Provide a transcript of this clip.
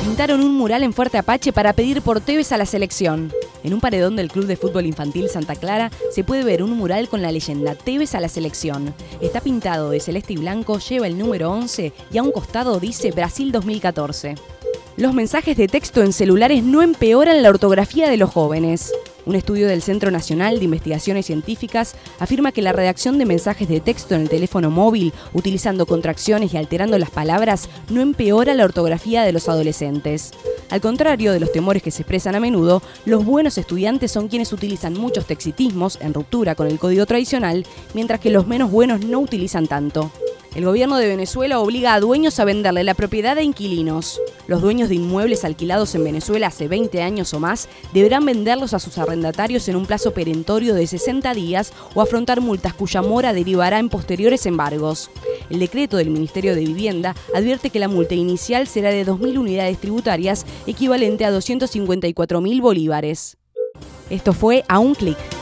Pintaron un mural en Fuerte Apache para pedir por Tevez a la selección. En un paredón del Club de Fútbol Infantil Santa Clara se puede ver un mural con la leyenda Tevez a la selección. Está pintado de celeste y blanco, lleva el número 11 y a un costado dice Brasil 2014. Los mensajes de texto en celulares no empeoran la ortografía de los jóvenes. Un estudio del Centro Nacional de Investigaciones Científicas afirma que la redacción de mensajes de texto en el teléfono móvil, utilizando contracciones y alterando las palabras, no empeora la ortografía de los adolescentes. Al contrario de los temores que se expresan a menudo, los buenos estudiantes son quienes utilizan muchos texitismos en ruptura con el código tradicional, mientras que los menos buenos no utilizan tanto. El gobierno de Venezuela obliga a dueños a venderle la propiedad a inquilinos. Los dueños de inmuebles alquilados en Venezuela hace 20 años o más deberán venderlos a sus arrendatarios en un plazo perentorio de 60 días o afrontar multas cuya mora derivará en posteriores embargos. El decreto del Ministerio de Vivienda advierte que la multa inicial será de 2.000 unidades tributarias, equivalente a 254.000 bolívares. Esto fue A un clic.